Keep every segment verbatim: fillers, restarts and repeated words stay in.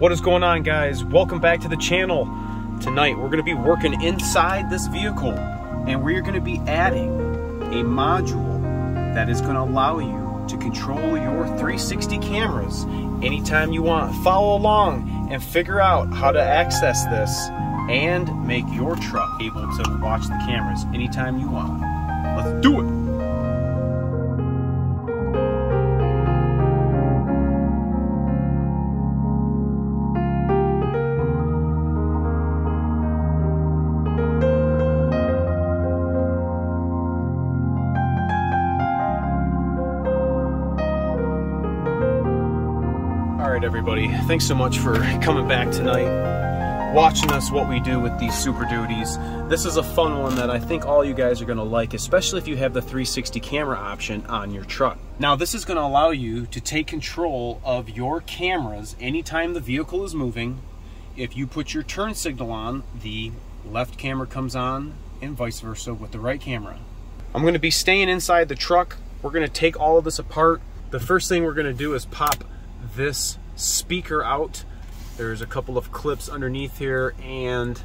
What is going on, guys? Welcome back to the channel. Tonight we're going to be working inside this vehicle, and we're going to be adding a module that is going to allow you to control your three sixty cameras anytime you want. Follow along and figure out how to access this and make your truck able to watch the cameras anytime you want. Let's do it! Everybody, thanks so much for coming back tonight, watching us, what we do with these Super Duties. This is a fun one that I think all you guys are going to like, especially if you have the three sixty camera option on your truck. Now this is going to allow you to take control of your cameras anytime the vehicle is moving. If you put your turn signal on, the left camera comes on and vice versa with the right camera. I'm going to be staying inside the truck. We're going to take all of this apart. The first thing we're going to do is pop this speaker out. There's a couple of clips underneath here and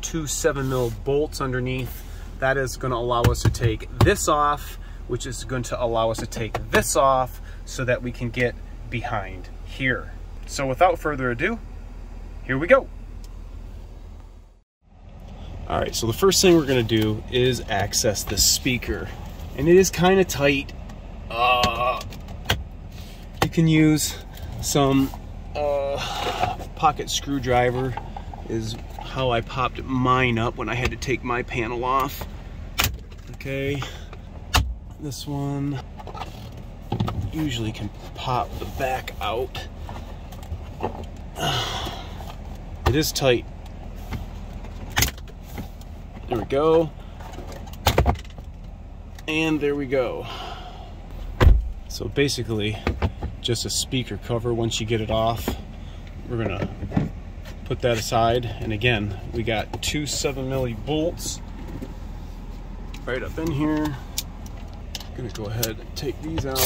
two seven mil bolts underneath. That is going to allow us to take this off, which is going to allow us to take this off so that we can get behind here. So without further ado, here we go. All right, so the first thing we're going to do is access the speaker, and it is kind of tight. Uh, you can use some uh, pocket screwdriver is how I popped mine up when I had to take my panel off. Okay, this one usually can pop the back out. It is tight. There we go. And there we go. So basically, just a speaker cover. Once you get it off, we're gonna put that aside, and again we got two seven milli bolts right up in here. I'm gonna go ahead and take these out.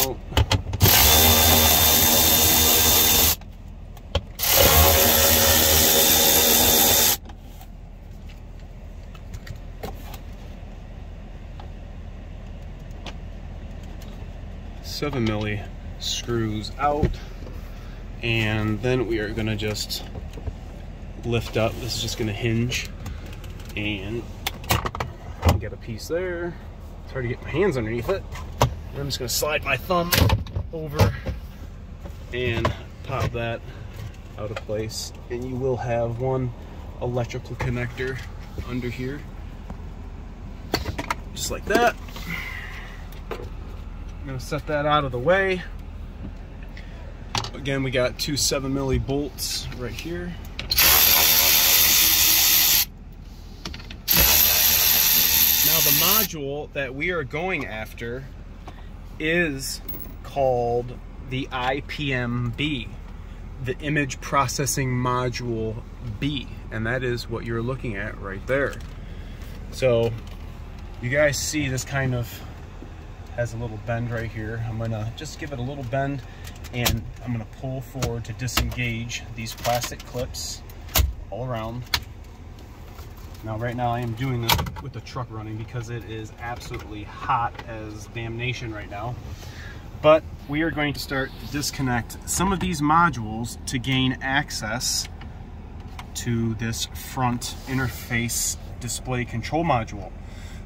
Seven milli screws out, and then we are going to just lift up. This is just going to hinge, and get a piece there. It's hard to get my hands underneath it. I'm just going to slide my thumb over and pop that out of place, and you will have one electrical connector under here, just like that. I'm going to set that out of the way. Again, we got two seven milli bolts right here. Now the module that we are going after is called the I P M B, the Image Processing Module B, and that is what you're looking at right there. So you guys see this kind of has a little bend right here. I'm going to just give it a little bend, and I'm going to pull forward to disengage these plastic clips all around. Now right now I am doing this with the truck running because it is absolutely hot as damnation right now. But we are going to start to disconnect some of these modules to gain access to this front interface display control module.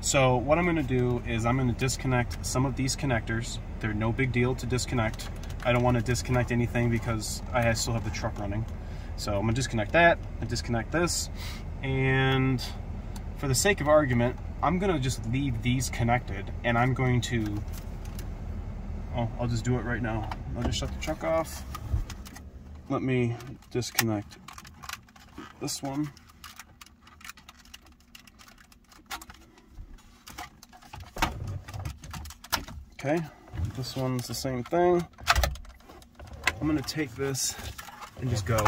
So what I'm going to do is I'm going to disconnect some of these connectors. They're no big deal to disconnect. I don't want to disconnect anything because I still have the truck running. So I'm going to disconnect that, and disconnect this, and for the sake of argument, I'm going to just leave these connected, and I'm going to, oh, I'll just do it right now. I'll just shut the truck off. Let me disconnect this one. Okay, this one's the same thing. I'm gonna take this and just go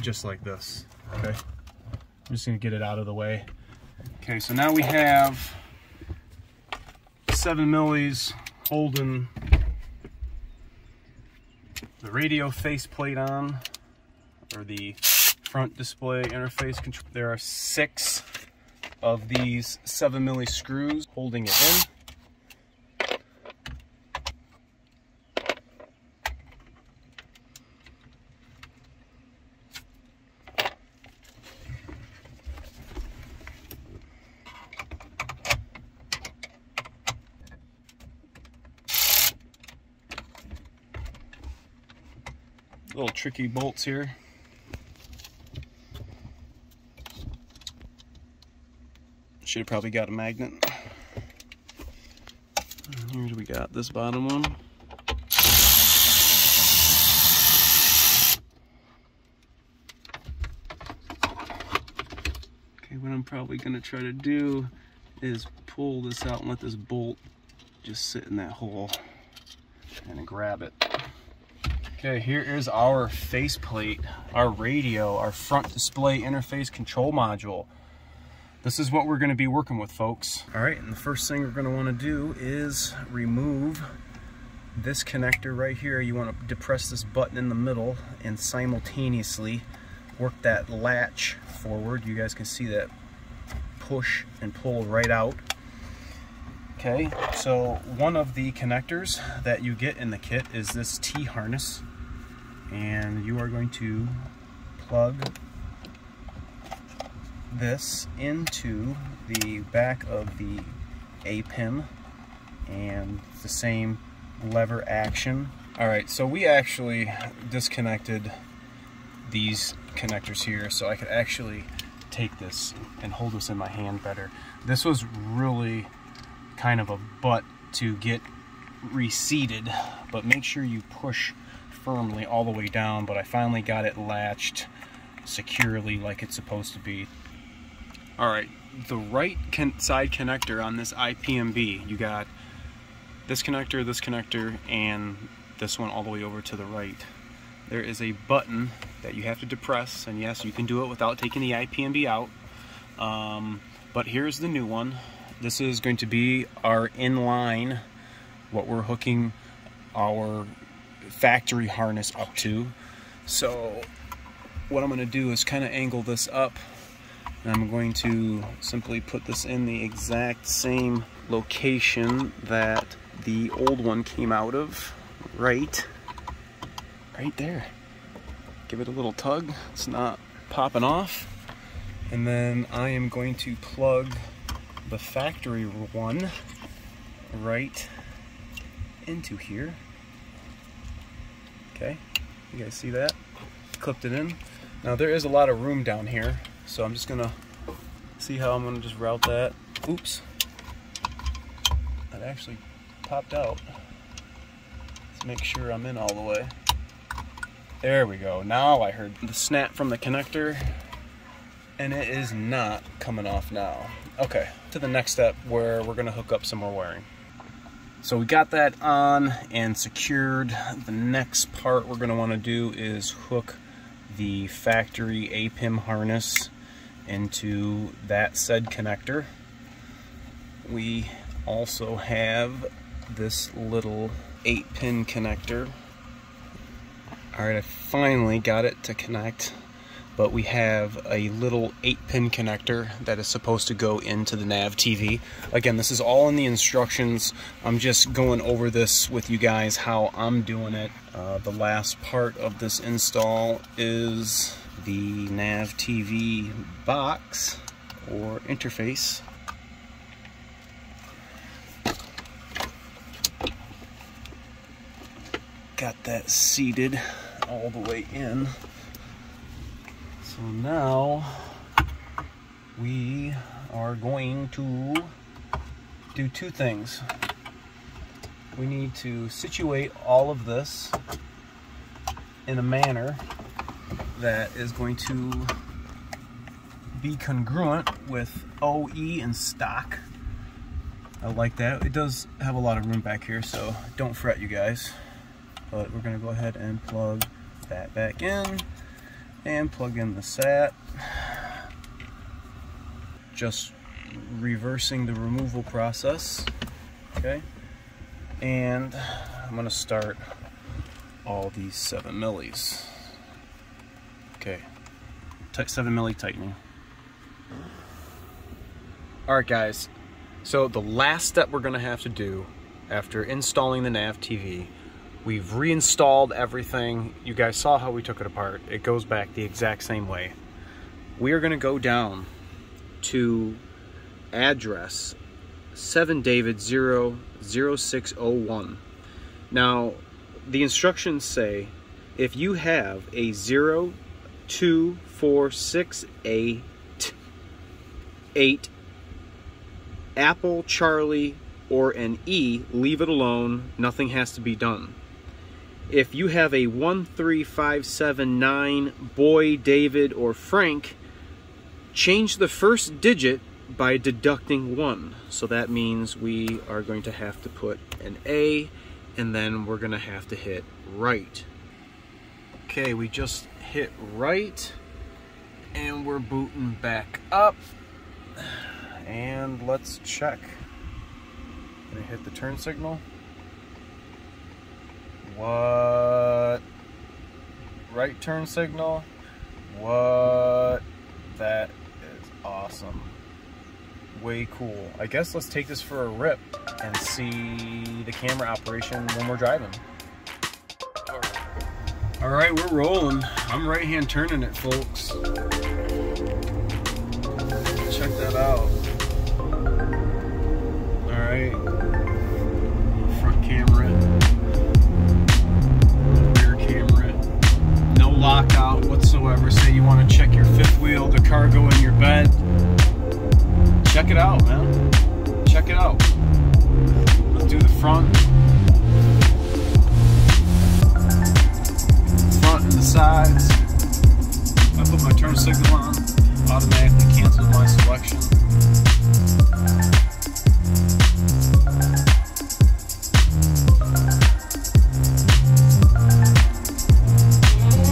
just like this, okay? I'm just gonna get it out of the way. Okay, so now we have seven millis holding the radio faceplate on. or the front display interface control. There are six of these seven milli screws holding it in. Little tricky bolts here. Should have probably got a magnet. Here's we got this bottom one. Okay, what I'm probably gonna try to do is pull this out and let this bolt just sit in that hole and grab it. Okay, here is our faceplate, our radio, our front display interface control module. This is what we're going to be working with, folks. All right, and the first thing we're going to want to do is remove this connector right here. You want to depress this button in the middle and simultaneously work that latch forward. You guys can see that push and pull right out. Okay, so one of the connectors that you get in the kit is this T-harness, and you are going to plug this into the back of the A P I M, and it's the same lever action. All right, so we actually disconnected these connectors here so I could actually take this and hold this in my hand better. This was really kind of a butt to get reseated, but make sure you push firmly all the way down. But I finally got it latched securely like it's supposed to be. All right, the right side connector on this I P M B, you got this connector, this connector, and this one all the way over to the right. There is a button that you have to depress, and yes, you can do it without taking the I P M B out. Um, but here's the new one. This is going to be our inline, what we're hooking our factory harness up to. So what I'm going to do is kind of angle this up, and I'm going to simply put this in the exact same location that the old one came out of, right, right there. Give it a little tug. It's not popping off. And then I am going to plug the factory one right into here. Okay, you guys see that? Clipped it in. Now there is a lot of room down here, so I'm just gonna see how I'm gonna just route that. Oops, that actually popped out. Let's make sure I'm in all the way. There we go. Now I heard the snap from the connector, and it is not coming off now. Okay, to the next step where we're gonna hook up some more wiring. So we got that on and secured. The next part we're gonna wanna do is hook the factory A P I M harness into that said connector. We also have this little eight pin connector. All right, I finally got it to connect. But we have a little eight pin connector that is supposed to go into the Nav T V. Again, this is all in the instructions. I'm just going over this with you guys how I'm doing it. Uh, the last part of this install is the Nav T V box or interface. Got that seated all the way in. So now we are going to do two things. We need to situate all of this in a manner that is going to be congruent with O E and stock. I like that. It does have a lot of room back here, so don't fret, you guys. But we're gonna go ahead and plug that back in. And plug in the sat. Just reversing the removal process. Okay. And I'm going to start all these seven millis. Okay, seven milli tightening. All right guys, so the last step we're gonna have to do after installing the Nav T V, we've reinstalled everything. You guys saw how we took it apart. It goes back the exact same way. We are gonna go down to address seven David zero zero six zero one. Now, the instructions say, if you have a zero two four six eight eight Apple, Charlie, or an E, leave it alone, nothing has to be done. If you have a one three five seven nine Boy, David, or Frank, change the first digit by deducting one. So that means we are going to have to put an A, and then we're gonna have to hit right. Okay, we just hit right, and we're booting back up. And let's check. Gonna hit the turn signal. What? Right turn signal. What? That is awesome. Way cool. I guess let's take this for a rip and see the camera operation when we're driving. All right, we're rolling. I'm right-hand turning it, folks. Check that out. All right, front camera, rear camera, no lockout whatsoever. Say you want to check your fifth wheel, the cargo in your bed. Check it out, man. Check it out. Let's do the front. Front and the sides. I put my turn signal on. Automatically cancels my selection.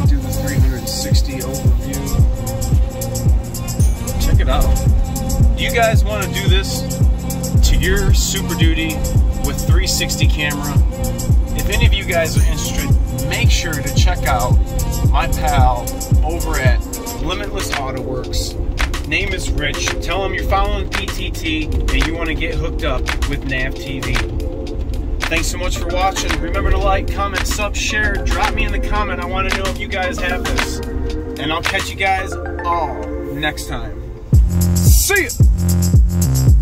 Do the three sixty overview. Check it out. Do you guys want to do this to your Super Duty with three sixty camera? If any of you guys are interested, make sure to check out my pal over at Limitless Auto Works. Name is Rich. Tell him you're following P T T and you want to get hooked up with Nav T V. Thanks so much for watching. Remember to like, comment, sub, share. Drop me in the comment. I want to know if you guys have this. And I'll catch you guys all next time. See ya!